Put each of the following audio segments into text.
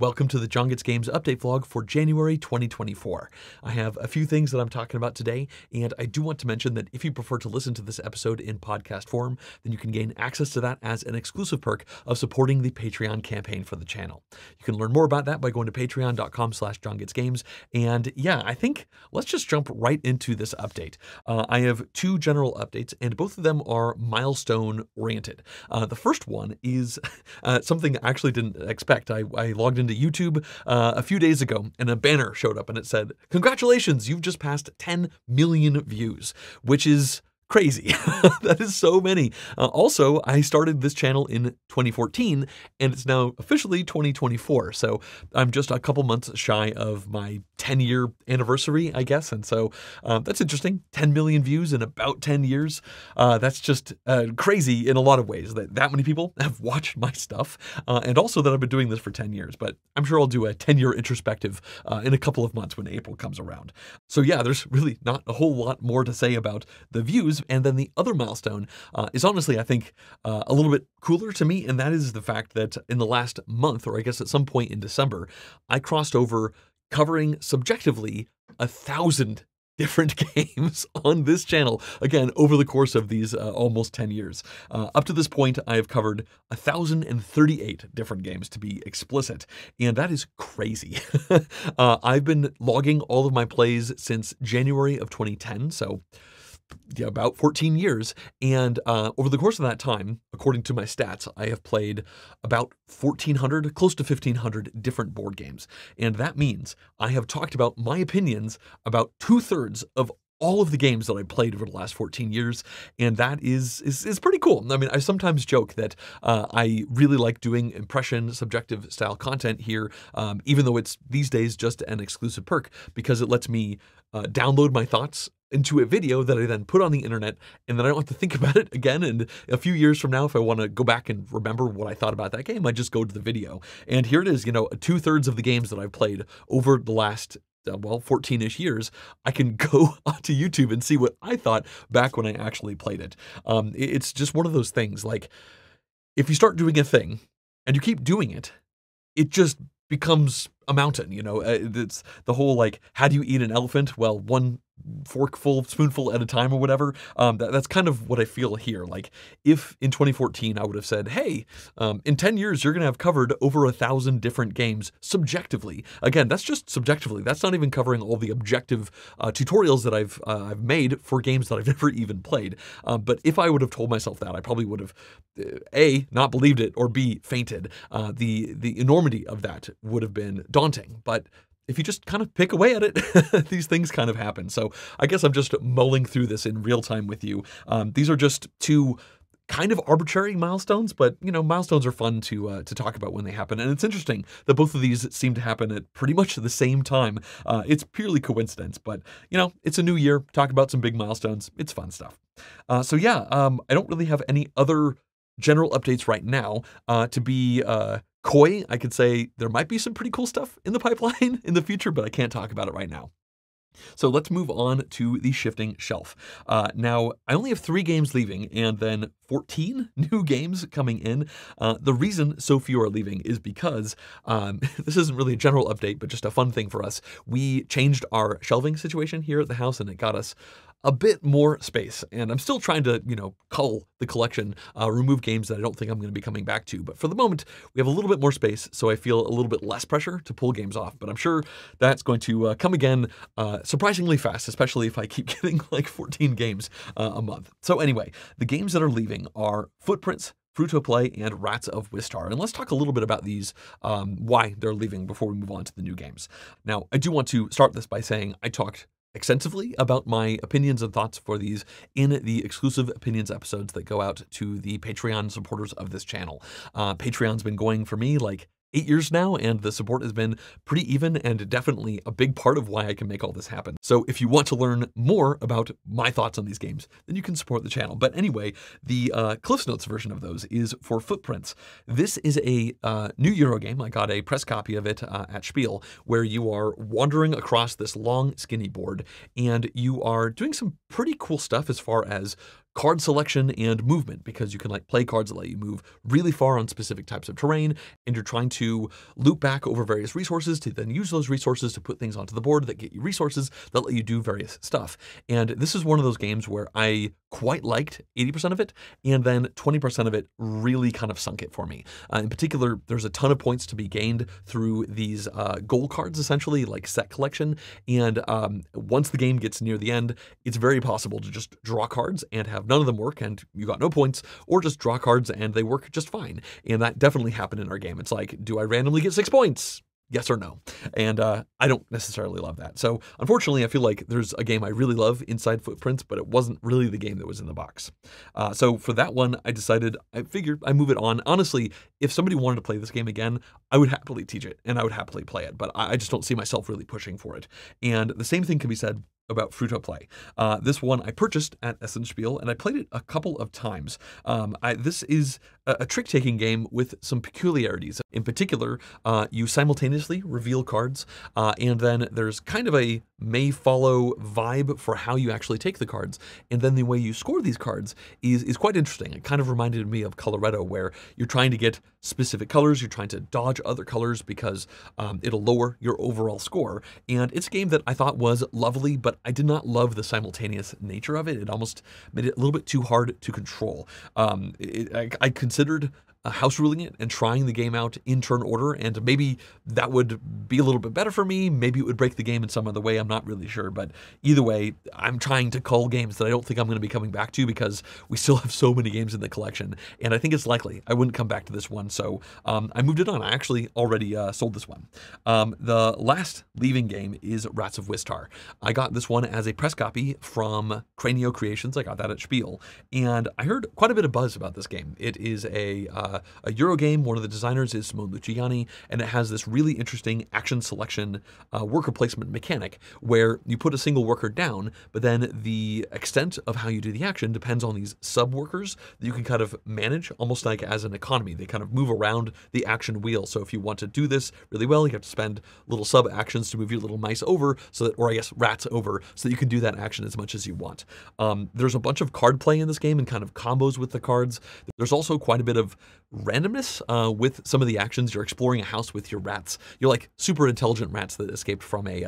Welcome to the JonGetsGames update vlog for January 2024. I have a few things that I'm talking about today, and I do want to mention that if you prefer to listen to this episode in podcast form, then you can gain access to that as an exclusive perk of supporting the Patreon campaign for the channel. You can learn more about that by going to patreon.com/JonGetsGames. And yeah, I think let's just jump right into this update. I have two general updates, and both of them are milestone-oriented. The first one is something I actually didn't expect. I logged into YouTube a few days ago, and a banner showed up and it said, "Congratulations, you've just passed 10 million views," which is crazy. That is so many. Also, I started this channel in 2014 and it's now officially 2024. So I'm just a couple months shy of my 10-year anniversary, I guess. And so that's interesting. 10 million views in about 10 years. That's just crazy in a lot of ways that many people have watched my stuff. And also that I've been doing this for 10 years, but I'm sure I'll do a 10-year introspective in a couple of months when April comes around. So yeah, there's really not a whole lot more to say about the views. And then the other milestone is honestly, I think, a little bit cooler to me, and that is the fact that in the last month, or I guess at some point in December, I crossed over covering subjectively 1,000 different games on this channel, again, over the course of these almost 10 years. Up to this point, I have covered 1,038 different games, to be explicit, and that is crazy. I've been logging all of my plays since January of 2010, so yeah, about 14 years. And over the course of that time, according to my stats, I have played about 1,400, close to 1,500 different board games. And that means I have talked about my opinions about 2/3 of all of the games that I played over the last 14 years, and that is pretty cool. I mean, I sometimes joke that I really like doing impression, subjective style content here, even though it's these days just an exclusive perk, because it lets me download my thoughts into a video that I then put on the internet, and then I don't have to think about it again. And a few years from now, if I want to go back and remember what I thought about that game, I just go to the video. And here it is, you know, 2/3 of the games that I've played over the last, well, 14-ish years, I can go onto YouTube and see what I thought back when I actually played it. It's just one of those things, like, if you start doing a thing and you keep doing it, it just becomes a mountain, you know. It's the whole, like, how do you eat an elephant? Well, one spoonful at a time or whatever. That's kind of what I feel here. Like, if in 2014 I would have said, hey, in 10 years you're going to have covered over 1,000 different games subjectively. Again, that's just subjectively. That's not even covering all the objective tutorials that I've made for games that I've never even played. But if I would have told myself that, I probably would have, A, not believed it, or B, fainted. The enormity of that would have been daunting. But if you just kind of pick away at it, these things kind of happen. So I guess I'm just mulling through this in real time with you. These are just two kind of arbitrary milestones, but, you know, milestones are fun to talk about when they happen. And it's interesting that both of these seem to happen at pretty much the same time. It's purely coincidence, but, you know, it's a new year. Talk about some big milestones. It's fun stuff. So yeah, I don't really have any other general updates right now. To be coy, I could say there might be some pretty cool stuff in the pipeline in the future, but I can't talk about it right now. So let's move on to the shifting shelf. Now, I only have 3 games leaving and then 14 new games coming in. The reason so few are leaving is because, this isn't really a general update, but just a fun thing for us. We changed our shelving situation here at the house, and it got us a bit more space. And I'm still trying to, you know, cull the collection, remove games that I don't think I'm going to be coming back to. But for the moment, we have a little bit more space, so I feel a little bit less pressure to pull games off. But I'm sure that's going to come again surprisingly fast, especially if I keep getting like 14 games a month. So anyway, the games that are leaving are Footprints, Fruit of Play, and Rats of Wistar. And let's talk a little bit about these, why they're leaving before we move on to the new games. Now, I do want to start this by saying I talked extensively about my opinions and thoughts for these in the exclusive opinions episodes that go out to the Patreon supporters of this channel. Patreon's been going for me like 8 years now, and the support has been pretty even and definitely a big part of why I can make all this happen. So if you want to learn more about my thoughts on these games, then you can support the channel. But anyway, the Cliff's Notes version of those is for Footprints. This is a new Euro game. I got a press copy of it at Spiel, where you are wandering across this long, skinny board, and you are doing some pretty cool stuff as far as card selection and movement, because you can like play cards that let you move really far on specific types of terrain, and you're trying to loop back over various resources to then use those resources to put things onto the board that get you resources that let you do various stuff. And this is one of those games where I quite liked 80% of it, and then 20% of it really kind of sunk it for me. In particular, there's a ton of points to be gained through these goal cards, essentially, like set collection. And once the game gets near the end, it's very possible to just draw cards and have none of them work and you got no points, or just draw cards and they work just fine. And that definitely happened in our game. It's like, do I randomly get 6 points? Yes or no. And I don't necessarily love that. So unfortunately, I feel like there's a game I really love inside Footprints, but it wasn't really the game that was in the box. So for that one, I figured I move it on. Honestly, if somebody wanted to play this game again, I would happily teach it and I would happily play it, but I just don't see myself really pushing for it. And the same thing can be said about Fruit of Play. This one I purchased at Essence Spiel and I played it a couple of times. This is a trick-taking game with some peculiarities. In particular, you simultaneously reveal cards, and then there's kind of a may-follow vibe for how you actually take the cards. And then the way you score these cards is quite interesting. It kind of reminded me of Coloretto, where you're trying to get specific colors, you're trying to dodge other colors because it'll lower your overall score. And it's a game that I thought was lovely, but I did not love the simultaneous nature of it. It almost made it a little bit too hard to control. I considered house ruling it and trying the game out in turn order, and maybe that would be a little bit better for me. Maybe it would break the game in some other way. I'm not really sure, but either way, I'm trying to cull games that I don't think I'm going to be coming back to because we still have so many games in the collection, and I think it's likely I wouldn't come back to this one, so I moved it on. I actually already sold this one. The last leaving game is Rats of Wistar. I got this one as a press copy from Cranio Creations. I got that at Spiel, and I heard quite a bit of buzz about this game. It is a Euro game. One of the designers is Simone Luciani, and it has this really interesting action selection worker placement mechanic where you put a single worker down, but then the extent of how you do the action depends on these sub-workers that you can kind of manage almost like as an economy. They kind of move around the action wheel. So if you want to do this really well, you have to spend little sub-actions to move your little mice over, so that, or I guess rats over, so that you can do that action as much as you want. There's a bunch of card play in this game and kind of combos with the cards. There's also quite a bit of randomness with some of the actions. You're exploring a house with your rats. You're like super intelligent rats that escaped from a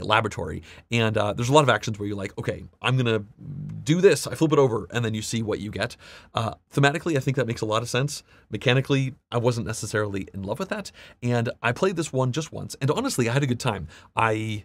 laboratory. And there's a lot of actions where you're like, okay, I'm going to do this. I flip it over and then you see what you get. Thematically, I think that makes a lot of sense. Mechanically, I wasn't necessarily in love with that. And I played this one just once. And honestly, I had a good time. I'm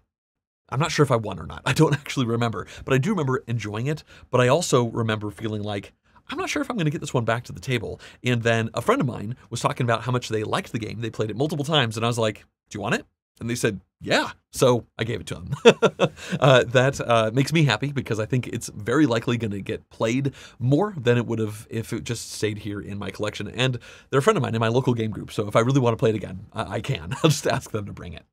not sure if I won or not. I don't actually remember, but I do remember enjoying it. But I also remember feeling like, I'm not sure if I'm going to get this one back to the table. And then a friend of mine was talking about how much they liked the game. They played it multiple times, and I was like, do you want it? And they said, yeah. So I gave it to him. That makes me happy because I think it's very likely going to get played more than it would have if it just stayed here in my collection. And they're a friend of mine in my local game group, so if I really want to play it again, I can. I'll just ask them to bring it.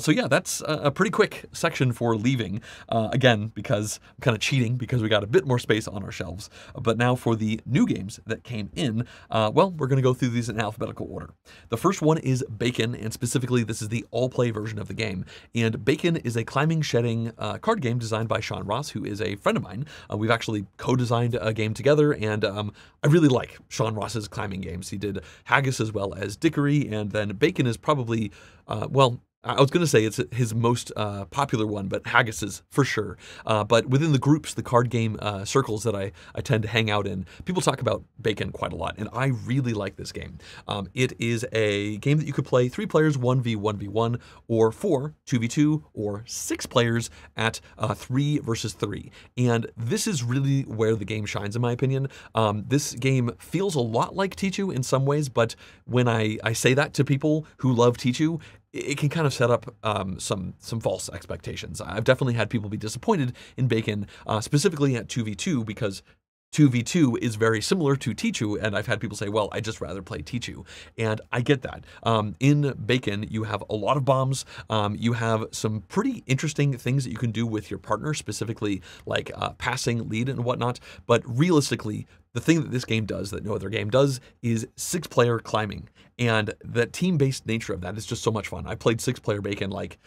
So yeah, that's a pretty quick section for leaving. Again, because I'm kind of cheating because we got a bit more space on our shelves. But now for the new games that came in, well, we're going to go through these in alphabetical order. The first one is Bacon, and specifically this is the all-play version of the game. And Bacon is a climbing, shedding card game designed by Sean Ross, who is a friend of mine. We've actually co-designed a game together, and I really like Sean Ross's climbing games. He did Haggis as well as Dickery, and then Bacon is probably, well, I was going to say it's his most popular one, but Haggis is for sure. But within the groups, the card game circles that I tend to hang out in, people talk about Bacon quite a lot, and I really like this game. It is a game that you could play 3 players, 1v1v1, or 4, 2v2, or 6 players at 3 versus 3. And this is really where the game shines, in my opinion. This game feels a lot like Tichu in some ways, but when I say that to people who love Tichu, it can kind of set up some false expectations. I've definitely had people be disappointed in Bacon, specifically at 2v2, because 2v2 is very similar to Tichu, and I've had people say, well, I'd just rather play Tichu, and I get that. In Bacon, you have a lot of bombs. You have some pretty interesting things that you can do with your partner, specifically like passing, lead, and whatnot, but realistically, the thing that this game does that no other game does is 6-player climbing, and the team-based nature of that is just so much fun. I played 6-player Bacon like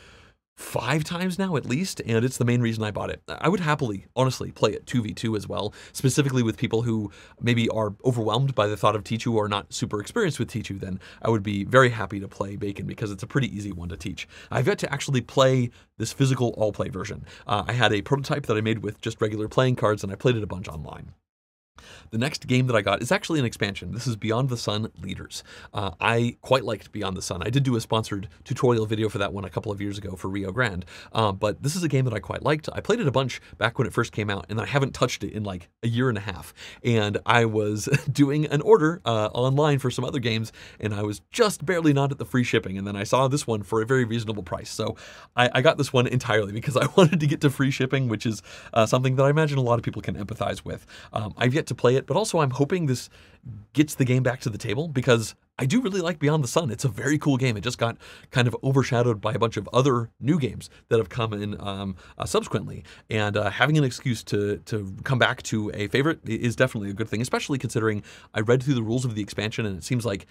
5 times now at least, and it's the main reason I bought it. I would happily, honestly, play it 2v2 as well, specifically with people who maybe are overwhelmed by the thought of Tichu or not super experienced with Tichu. Then I would be very happy to play Bacon because it's a pretty easy one to teach. I've yet to actually play this physical all-play version. I had a prototype that I made with just regular playing cards, and I played it a bunch online. The next game that I got is actually an expansion. This is Beyond the Sun Leaders. I quite liked Beyond the Sun. I did do a sponsored tutorial video for that one a couple of years ago for Rio Grande, but this is a game that I quite liked. I played it a bunch back when it first came out, and I haven't touched it in like a year and a half. And I was doing an order online for some other games, and I was just barely not at the free shipping, and then I saw this one for a very reasonable price. So I got this one entirely because I wanted to get to free shipping, which is something that I imagine a lot of people can empathize with. I've yet to play it, but also I'm hoping this gets the game back to the table because I do really like Beyond the Sun. It's a very cool game. It just got kind of overshadowed by a bunch of other new games that have come in subsequently. And having an excuse to come back to a favorite is definitely a good thing, especially considering I read through the rules of the expansion and it seems like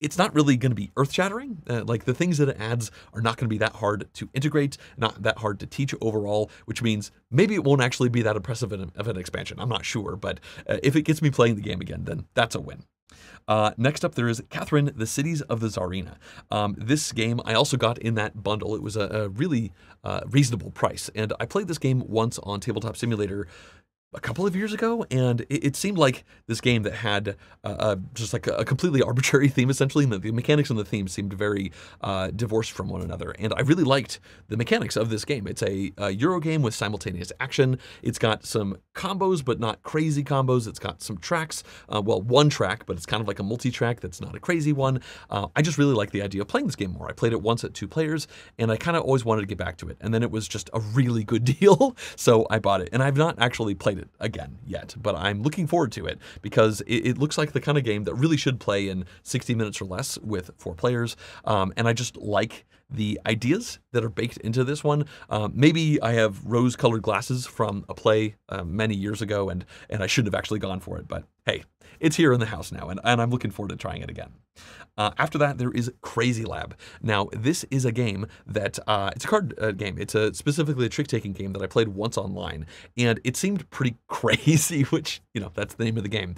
it's not really going to be earth-shattering. Like the things that it adds are not going to be that hard to integrate, not that hard to teach overall, which means maybe it won't actually be that impressive of an expansion. I'm not sure, but if it gets me playing the game again, then that's a win. Next up, there is Catherine, the Cities of the Tsarina. This game I also got in that bundle. It was a really reasonable price, and I played this game once on Tabletop Simulator a couple of years ago, and it seemed like this game that had just like a completely arbitrary theme, essentially, and the mechanics and the theme seemed very divorced from one another. And I really liked the mechanics of this game. It's a Euro game with simultaneous action. It's got some combos, but not crazy combos. It's got some tracks, well, one track, but it's kind of like a multi-track that's not a crazy one. I just really like the idea of playing this game more. I played it once at 2 players, and I kind of always wanted to get back to it. And then it was just a really good deal, so I bought it. And I've not actually played it again yet, but I'm looking forward to it because it looks like the kind of game that really should play in 60 minutes or less with 4 players. And I just like the ideas that are baked into this one. Maybe I have rose-colored glasses from a play many years ago, and I shouldn't have actually gone for it, but hey, it's here in the house now, and I'm looking forward to trying it again. After that, there is Crazy Lab. Now, this is a game that, it's a card game. It's specifically a trick-taking game that I played once online, and it seemed pretty crazy, which, you know, that's the name of the game.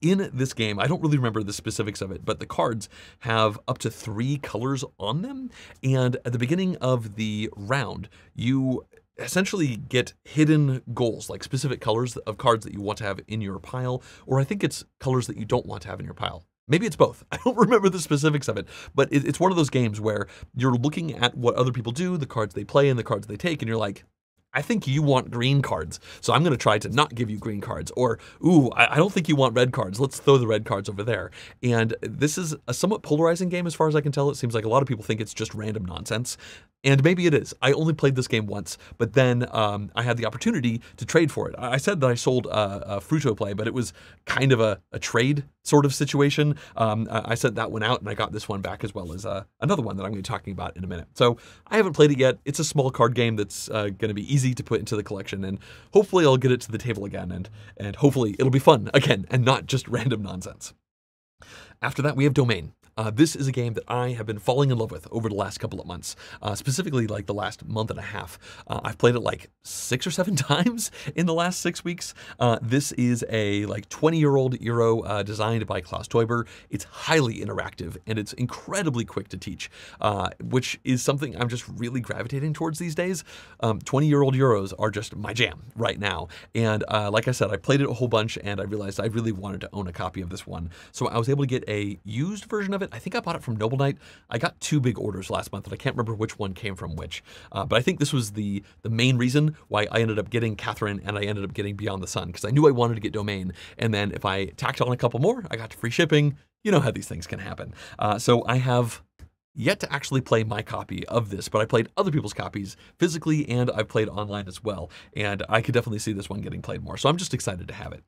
In this game, I don't really remember the specifics of it, but the cards have up to 3 colors on them, and at the beginning of the round, you essentially get hidden goals, like specific colors of cards that you want to have in your pile, or I think it's colors that you don't want to have in your pile. Maybe it's both. I don't remember the specifics of it, but it's one of those games where you're looking at what other people do, the cards they play and the cards they take, and you're like, I think you want green cards, so I'm going to try to not give you green cards. Or, ooh, I don't think you want red cards. Let's throw the red cards over there. And this is a somewhat polarizing game as far as I can tell. It seems like a lot of people think it's just random nonsense. And maybe it is. I only played this game once, but then I had the opportunity to trade for it. I said that I sold Fruit of Play, but it was kind of a trade sort of situation. I sent that one out, and I got this one back as well as another one that I'm going to be talking about in a minute. So I haven't played it yet. It's a small card game that's going to be easy to put into the collection, and hopefully I'll get it to the table again, and hopefully it'll be fun again, and not just random nonsense. After that, we have Domain. This is a game that I have been falling in love with over the last couple of months, specifically like the last month and a half. I've played it like 6 or 7 times in the last 6 weeks. This is a like 20-year-old Euro designed by Klaus Teuber. It's highly interactive and it's incredibly quick to teach, which is something I'm just really gravitating towards these days. 20-year-old Euros are just my jam right now. And like I said, I played it a whole bunch and I realized I really wanted to own a copy of this one. So I was able to get a used version of it. I think I bought it from Noble Knight. I got 2 big orders last month, and I can't remember which one came from which. But I think this was the main reason why I ended up getting Catherine and I ended up getting Beyond the Sun, because I knew I wanted to get Domain. And then if I tacked on a couple more, I got free shipping. You know how these things can happen. So I have yet to actually play my copy of this, but I played other people's copies physically, and I've played online as well, and I could definitely see this one getting played more, so I'm just excited to have it.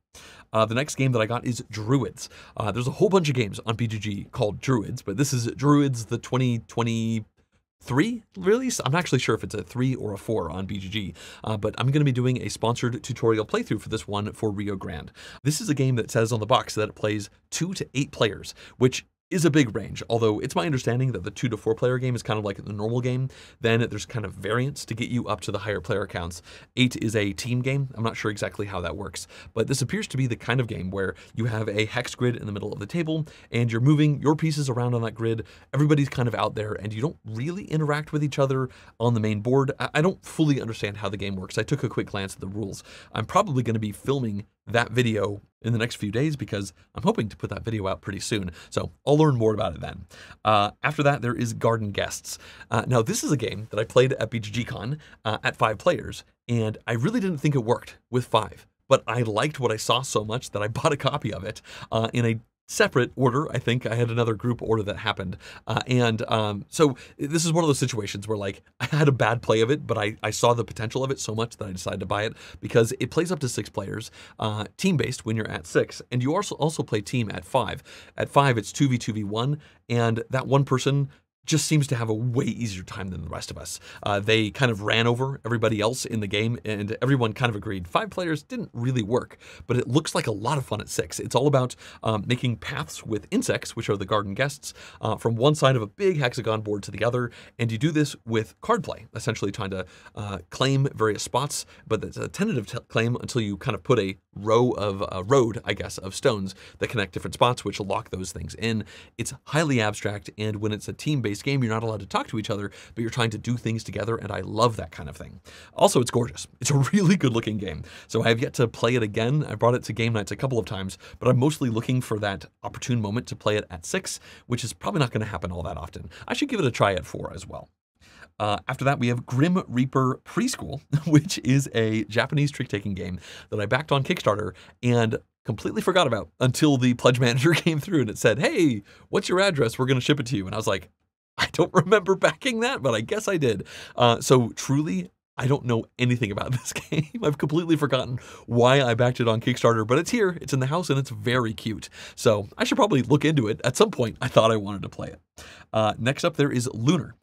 The next game that I got is Druids. There's a whole bunch of games on BGG called Druids, but this is Druids the 2023 release? I'm not actually sure if it's a 3 or a 4 on BGG, but I'm going to be doing a sponsored tutorial playthrough for this one for Rio Grande. This is a game that says on the box that it plays 2 to 8 players, which is a big range, although it's my understanding that the 2 to 4 player game is kind of like the normal game. Then there's kind of variance to get you up to the higher player counts. 8 is a team game. I'm not sure exactly how that works, but this appears to be the kind of game where you have a hex grid in the middle of the table and you're moving your pieces around on that grid. Everybody's kind of out there and you don't really interact with each other on the main board. I don't fully understand how the game works. I took a quick glance at the rules. I'm probably going to be filming that video in the next few days because I'm hoping to put that video out pretty soon. So I'll learn more about it then. After that, there is Garden Guests. Now, this is a game that I played at BGGCon at 5 players, and I really didn't think it worked with 5, but I liked what I saw so much that I bought a copy of it in a separate order. I think I had another group order that happened. So this is one of those situations where, like, I had a bad play of it, but I saw the potential of it so much that I decided to buy it because it plays up to 6 players, team-based when you're at 6. And you also play team at 5. At 5, it's 2v2v1, and that one person just seems to have a way easier time than the rest of us. They kind of ran over everybody else in the game, and everyone kind of agreed 5 players didn't really work, but it looks like a lot of fun at 6. It's all about making paths with insects, which are the garden guests, from one side of a big hexagon board to the other, and you do this with card play, essentially trying to claim various spots, but it's a tentative claim until you kind of put a road, I guess, of stones that connect different spots, which lock those things in. It's highly abstract, and when it's a team-based game, you're not allowed to talk to each other, but you're trying to do things together, and I love that kind of thing. Also, it's gorgeous. It's a really good-looking game, so I have yet to play it again. I brought it to game nights a couple of times, but I'm mostly looking for that opportune moment to play it at 6, which is probably not going to happen all that often. I should give it a try at 4 as well. After that, we have Grim Reaper Preschool, which is a Japanese trick-taking game that I backed on Kickstarter, and completely forgot about until the Pledge Manager came through, and it said, "Hey, what's your address? We're going to ship it to you." And I was like, I don't remember backing that, but I guess I did. So truly, I don't know anything about this game. I've completely forgotten why I backed it on Kickstarter, but it's here, it's in the house, and it's very cute. So I should probably look into it. At some point, I thought I wanted to play it. Next up, there is Lunar.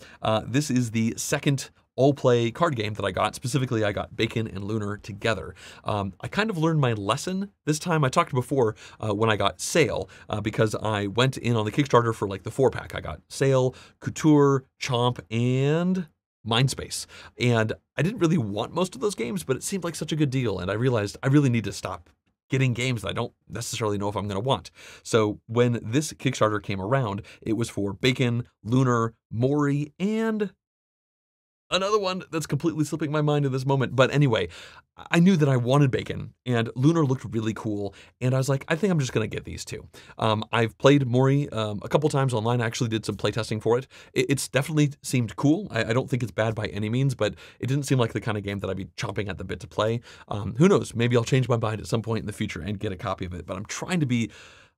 This is the second all-play card game that I got. Specifically, I got Bacon and Lunar together. I kind of learned my lesson this time. I talked before when I got Sale because I went in on the Kickstarter for like the 4-pack. I got Sale, Couture, Chomp, and Mindspace. And I didn't really want most of those games, but it seemed like such a good deal. And I realized I really need to stop getting games that I don't necessarily know if I'm going to want. So when this Kickstarter came around, it was for Bacon, Lunar, Mori, and another one that's completely slipping my mind in this moment. But anyway, I knew that I wanted Bacon, and Lunar looked really cool, and I was like, I think I'm just going to get these two. I've played Mori a couple times online. I actually did some playtesting for it. It's definitely seemed cool. I don't think it's bad by any means, but it didn't seem like the kind of game that I'd be chomping at the bit to play. Who knows? Maybe I'll change my mind at some point in the future and get a copy of it, but I'm trying to be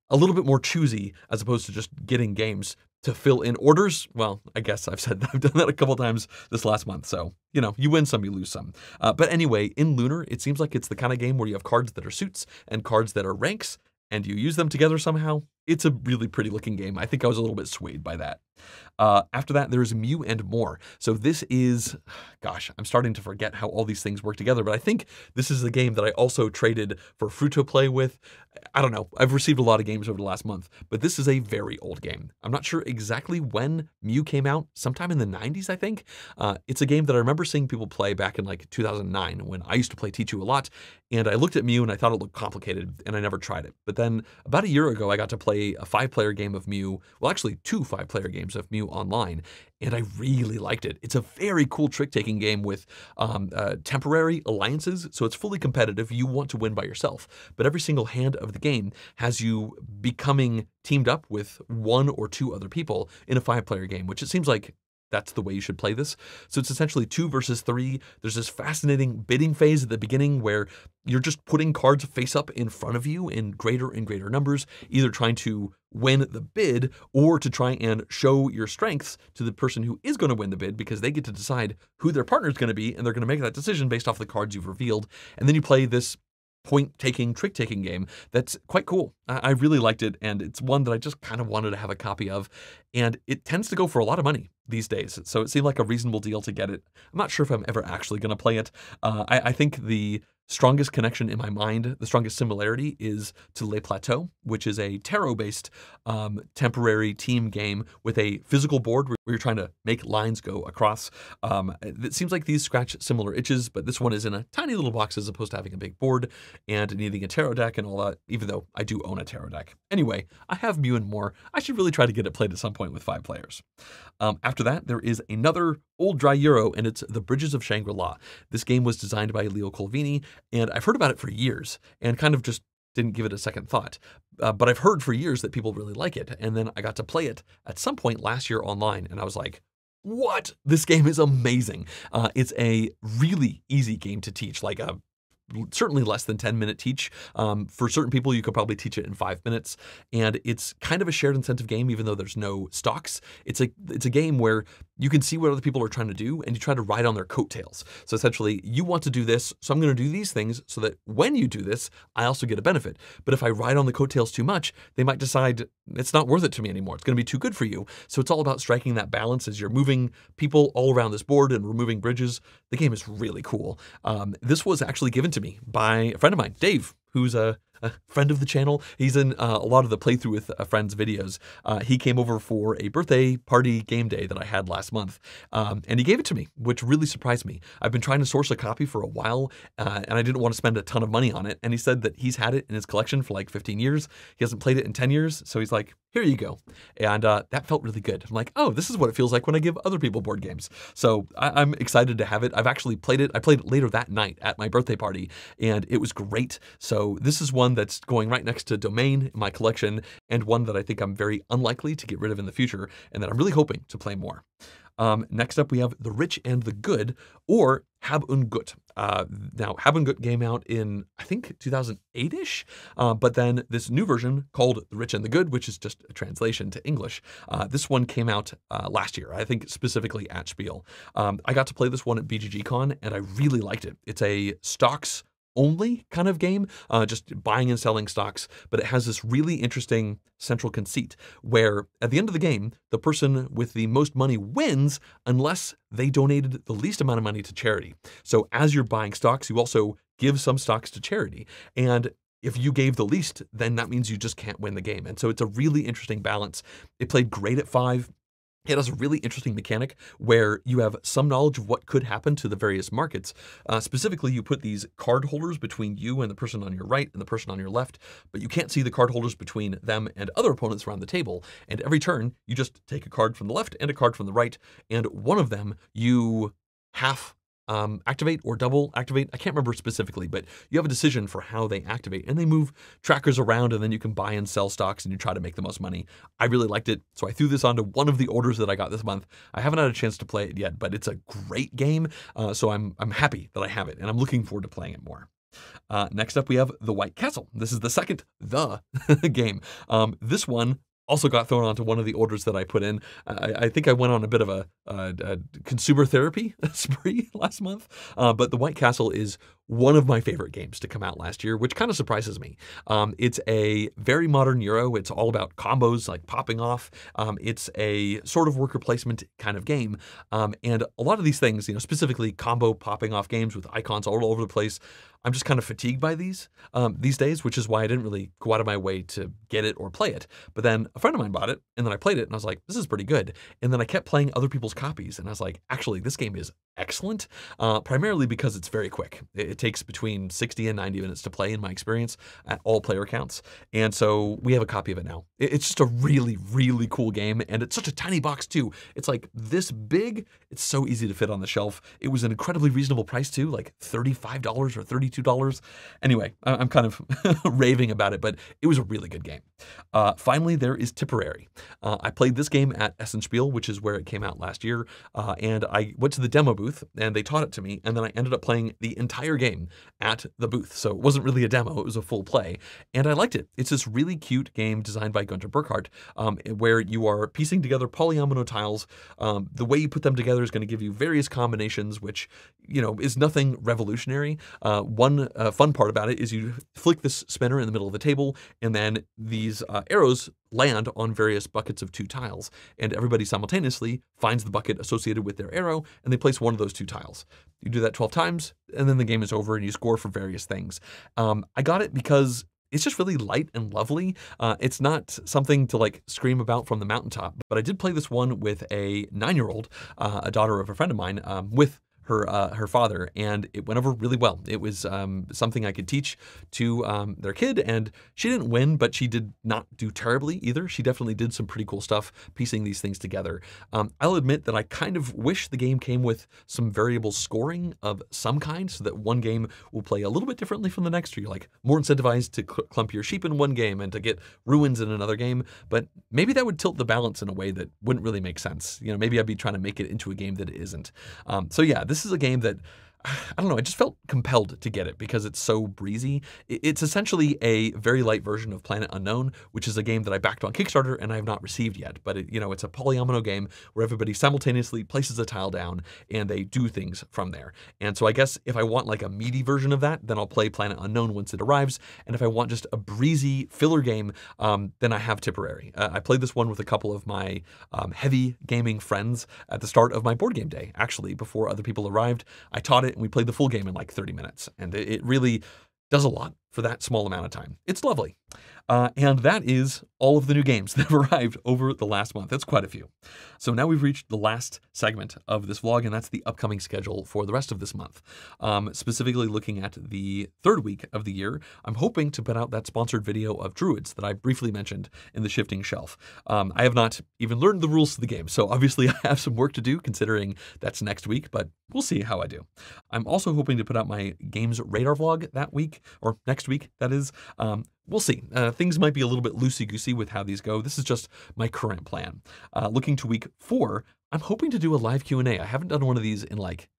a little bit more choosy as opposed to just getting games to fill in orders. Well, I guess I've done that a couple times this last month. So, you know, you win some, you lose some. But anyway, in Lunar, it seems like it's the kind of game where you have cards that are suits and cards that are ranks, and you use them together somehow. It's a really pretty looking game. I think I was a little bit swayed by that. After that, there's Mew and More. So this is, gosh, I'm starting to forget how all these things work together, but I think this is the game that I also traded for Fruit of Play with. I don't know. I've received a lot of games over the last month, but this is a very old game. I'm not sure exactly when Mew came out, sometime in the 90s, I think. It's a game that I remember seeing people play back in like 2009 when I used to play Tichu a lot, and I looked at Mew and I thought it looked complicated, and I never tried it. But then about a year ago, I got to play a 5-player game of Mew, well, actually two 5-player games of Mew online, and I really liked it. It's a very cool trick-taking game with temporary alliances, so it's fully competitive. You want to win by yourself, but every single hand of the game has you becoming teamed up with 1 or 2 other people in a 5-player game, which it seems like that's the way you should play this. So it's essentially 2 versus 3. There's this fascinating bidding phase at the beginning where you're just putting cards face up in front of you in greater and greater numbers, either trying to win the bid or to try and show your strengths to the person who is going to win the bid, because they get to decide who their partner is going to be, and they're going to make that decision based off the cards you've revealed. And then you play this point-taking, trick-taking game that's quite cool. I really liked it, and it's one that I just kind of wanted to have a copy of, and it tends to go for a lot of money these days, so it seemed like a reasonable deal to get it. I'm not sure if I'm ever actually going to play it. I think the strongest connection in my mind, the strongest similarity is to Les Plateaux, which is a tarot-based temporary team game with a physical board where you're trying to make lines go across. It seems like these scratch similar itches, but this one is in a tiny little box as opposed to having a big board and needing a tarot deck and all that, even though I do own a tarot deck. Anyway, I have Mew and more. I should really try to get it played at some point with 5 players. After that, there is another old dry Euro, and it's The Bridges of Shangri-La. This game was designed by Leo Colvini, and I've heard about it for years and kind of just didn't give it a second thought. But I've heard for years that people really like it, and then I got to play it at some point last year online, and I was like, what? This game is amazing. It's a really easy game to teach, like a certainly less than 10-minute teach. For certain people, you could probably teach it in 5 minutes. And it's kind of a shared incentive game, even though there's no stocks. It's a game where you can see what other people are trying to do, and you try to ride on their coattails. So essentially, you want to do this, so I'm going to do these things so that when you do this, I also get a benefit. But if I ride on the coattails too much, they might decide it's not worth it to me anymore. It's going to be too good for you. So it's all about striking that balance as you're moving people all around this board and removing bridges. The game is really cool. This was actually given to me by a friend of mine, Dave, who's a friend of the channel. He's in a lot of the Playthrough with Friends videos. He came over for a birthday party game day that I had last month, and he gave it to me, which really surprised me. I've been trying to source a copy for a while, and I didn't want to spend a ton of money on it, and he said that he's had it in his collection for like 15 years. He hasn't played it in 10 years, so he's like, here you go. And that felt really good. I'm like, oh, this is what it feels like when I give other people board games. So I'm excited to have it. I've actually played it. I played it later that night at my birthday party, and it was great. So this is one that's going right next to Domain in my collection, and one that I think I'm very unlikely to get rid of in the future, and that I'm really hoping to play more. Next up, we have The Rich and the Good, or Hab und Gut. Now, Hab und Gut came out in, I think, 2008-ish, but then this new version called The Rich and the Good, which is just a translation to English. This one came out last year, I think specifically at Spiel. I got to play this one at BGGCon, and I really liked it. It's a stocks only kind of game, just buying and selling stocks, but it has this really interesting central conceit where at the end of the game, the person with the most money wins unless they donated the least amount of money to charity. So as you're buying stocks, you also give some stocks to charity. And if you gave the least, then that means you just can't win the game. And so it's a really interesting balance. It played great at 5. It has a really interesting mechanic where you have some knowledge of what could happen to the various markets. Specifically, you put these card holders between you and the person on your right and the person on your left, but you can't see the card holders between them and other opponents around the table. And every turn, you just take a card from the left and a card from the right, and one of them you half activate or double activate. I can't remember specifically, but you have a decision for how they activate, and they move trackers around, and then you can buy and sell stocks, and you try to make the most money. I really liked it, so I threw this onto one of the orders that I got this month. I haven't had a chance to play it yet, but it's a great game, so I'm happy that I have it, and I'm looking forward to playing it more. Next up, we have The White Castle. This is the second The game. This one also got thrown onto one of the orders that I put in. I think I went on a bit of a consumer therapy spree last month, but The White Castle is one of my favorite games to come out last year, which kind of surprises me. It's a very modern Euro. It's all about combos, like popping off. It's a sort of worker placement kind of game. And a lot of these things, you know, specifically combo popping off games with icons all over the place, I'm just kind of fatigued by these days, which is why I didn't really go out of my way to get it or play it. But then a friend of mine bought it, and then I played it, and I was like, this is pretty good. And then I kept playing other people's copies, and I was like, actually, this game is excellent, primarily because it's very quick. It takes between 60 and 90 minutes to play, in my experience, at all player counts. And so we have a copy of it now. It's just a really, really cool game, and it's such a tiny box, too. It's like this big. It's so easy to fit on the shelf. It was an incredibly reasonable price, too, like $35 or $32. Anyway, I'm kind of raving about it, but it was a really good game. Finally, there is Tipperary. I played this game at Essence Spiel, which is where it came out last year, and I went to the demo booth, and they taught it to me, and then I ended up playing the entire game at the booth. So it wasn't really a demo, it was a full play, and I liked it. It's this really cute game designed by Gunter Burkhardt, where you are piecing together polyomino tiles. The way you put them together is going to give you various combinations, which, you know, is nothing revolutionary. One fun part about it is you flick this spinner in the middle of the table, and then these arrows land on various buckets of two tiles, and everybody simultaneously finds the bucket associated with their arrow, and they place one of those two tiles. You do that 12 times, and then the game is over, and you score for various things. I got it because it's just really light and lovely. It's not something to like scream about from the mountaintop, but I did play this one with a 9-year-old, a daughter of a friend of mine, with her father, and it went over really well. It was something I could teach to their kid, and she didn't win, but she did not do terribly either. She definitely did some pretty cool stuff piecing these things together. I'll admit that I kind of wish the game came with some variable scoring of some kind, so that one game will play a little bit differently from the next, or you're like more incentivized to clump your sheep in one game and to get ruins in another game, but maybe that would tilt the balance in a way that wouldn't really make sense. You know, maybe I'd be trying to make it into a game that it isn't. So yeah, this is a game that, I don't know, I just felt compelled to get it because it's so breezy. It's essentially a very light version of Planet Unknown, which is a game that I backed on Kickstarter and I have not received yet. But it, you know, it's a polyomino game where everybody simultaneously places a tile down and they do things from there. And so I guess if I want like a meaty version of that, then I'll play Planet Unknown once it arrives. And if I want just a breezy filler game, then I have Tipperary. I played this one with a couple of my heavy gaming friends at the start of my board game day, actually, before other people arrived. I taught it, and we played the full game in like 30 minutes. And it really does a lot for that small amount of time. It's lovely. And that is all of the new games that have arrived over the last month. That's quite a few. So now we've reached the last segment of this vlog, and that's the upcoming schedule for the rest of this month. Specifically looking at the third week of the year, I'm hoping to put out that sponsored video of Druids that I briefly mentioned in the Shifting Shelf. I have not even learned the rules to the game, so obviously I have some work to do considering that's next week, but we'll see how I do. I'm also hoping to put out my Games Radar vlog that week, or next week, that is. We'll see. Things might be a little bit loosey-goosey with how these go. This is just my current plan. Looking to week 4, I'm hoping to do a live Q&A. I haven't done one of these in like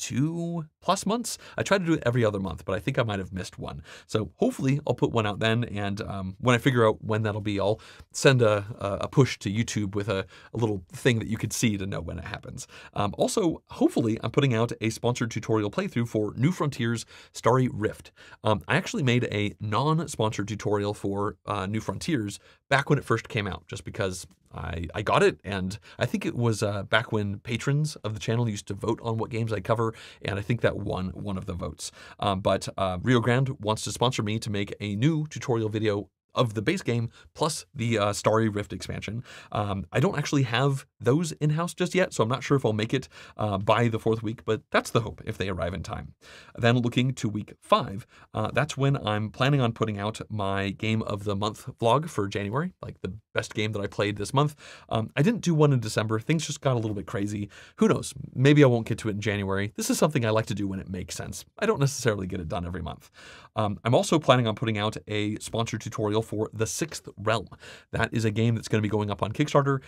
2+ months. I try to do it every other month, but I think I might have missed one. So hopefully I'll put one out then, and when I figure out when that'll be, I'll send a push to YouTube with a little thing that you could see to know when it happens. Also, hopefully I'm putting out a sponsored tutorial playthrough for New Frontiers Starry Rift. I actually made a non-sponsored tutorial for New Frontiers back when it first came out, just because I got it, and I think it was back when patrons of the channel used to vote on what games I cover, and I think that won one of the votes. But Rio Grande wants to sponsor me to make a new tutorial video of the base game plus the Starry Rift expansion. I don't actually have those in-house just yet, so I'm not sure if I'll make it by the 4th week, but that's the hope if they arrive in time. Then looking to week 5, that's when I'm planning on putting out my Game of the Month vlog for January, like the best game that I played this month. I didn't do one in December. Things just got a little bit crazy. Who knows? Maybe I won't get to it in January. This is something I like to do when it makes sense. I don't necessarily get it done every month. I'm also planning on putting out a sponsored tutorial for The Sixth Realm. That is a game that's going to be going up on Kickstarter.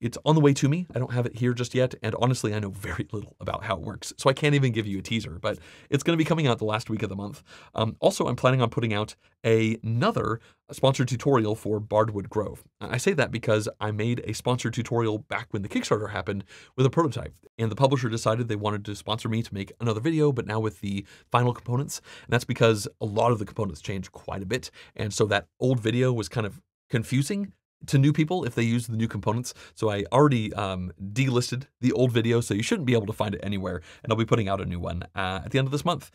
It's on the way to me. I don't have it here just yet, and honestly, I know very little about how it works, so I can't even give you a teaser, but it's going to be coming out the last week of the month. Also, I'm planning on putting out another sponsored tutorial for Bardwood Grove. I say that because I made a sponsored tutorial back when the Kickstarter happened with a prototype, and the publisher decided they wanted to sponsor me to make another video, but now with the final components, and that's because a lot of the components changed quite a bit, and so that old video was kind of confusing to new people if they use the new components. So I already delisted the old video, so you shouldn't be able to find it anywhere, and I'll be putting out a new one at the end of this month.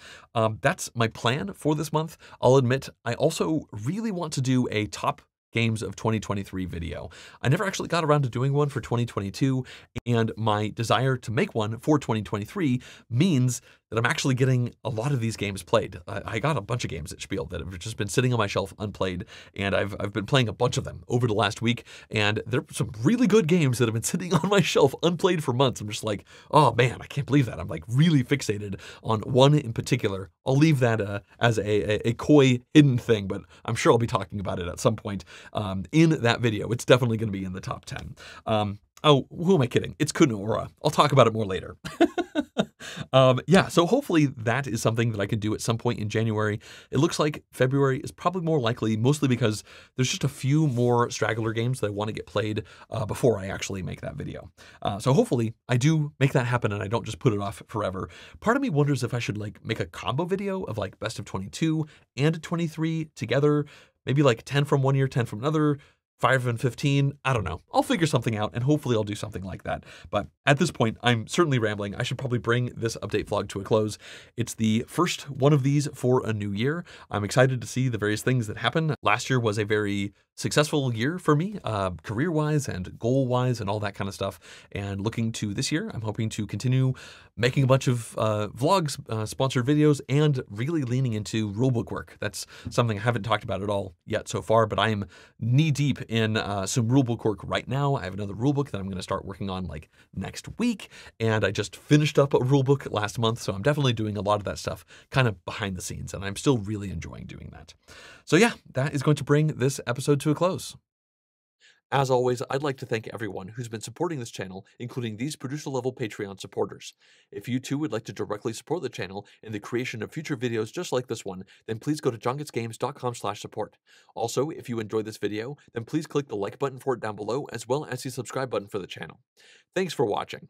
That's my plan for this month. I'll admit, I also really want to do a top games of 2023 video. I never actually got around to doing one for 2022, and my desire to make one for 2023 means that I'm actually getting a lot of these games played. I got a bunch of games at Spiel that have just been sitting on my shelf unplayed, and I've been playing a bunch of them over the last week, and there are some really good games that have been sitting on my shelf unplayed for months. I'm just like, oh man, I can't believe that. I'm like really fixated on one in particular. I'll leave that as a coy hidden thing, but I'm sure I'll be talking about it at some point in that video. It's definitely going to be in the top 10. Oh, who am I kidding? It's Kunora. I'll talk about it more later. Yeah, so hopefully that is something that I can do at some point in January. It looks like February is probably more likely, mostly because there's just a few more straggler games that I want to get played before I actually make that video. So hopefully I do make that happen and I don't just put it off forever. Part of me wonders if I should like make a combo video of like best of 22 and 23 together, maybe like 10 from one year, 10 from another, 5 and 15, I don't know. I'll figure something out and hopefully I'll do something like that. But at this point, I'm certainly rambling. I should probably bring this update vlog to a close. It's the first one of these for a new year. I'm excited to see the various things that happen. Last year was a very successful year for me, career-wise and goal-wise and all that kind of stuff. And looking to this year, I'm hoping to continue making a bunch of vlogs, sponsored videos, and really leaning into rulebook work. That's something I haven't talked about at all yet so far, but I am knee-deep in some rulebook work right now. I have another rulebook that I'm going to start working on like next week, and I just finished up a rulebook last month, so I'm definitely doing a lot of that stuff kind of behind the scenes, and I'm still really enjoying doing that. So yeah, that is going to bring this episode to a close. As always, I'd like to thank everyone who's been supporting this channel, including these producer-level Patreon supporters. If you too would like to directly support the channel and the creation of future videos just like this one, then please go to jongetsgames.com/support. Also, if you enjoyed this video, then please click the like button for it down below, as well as the subscribe button for the channel. Thanks for watching.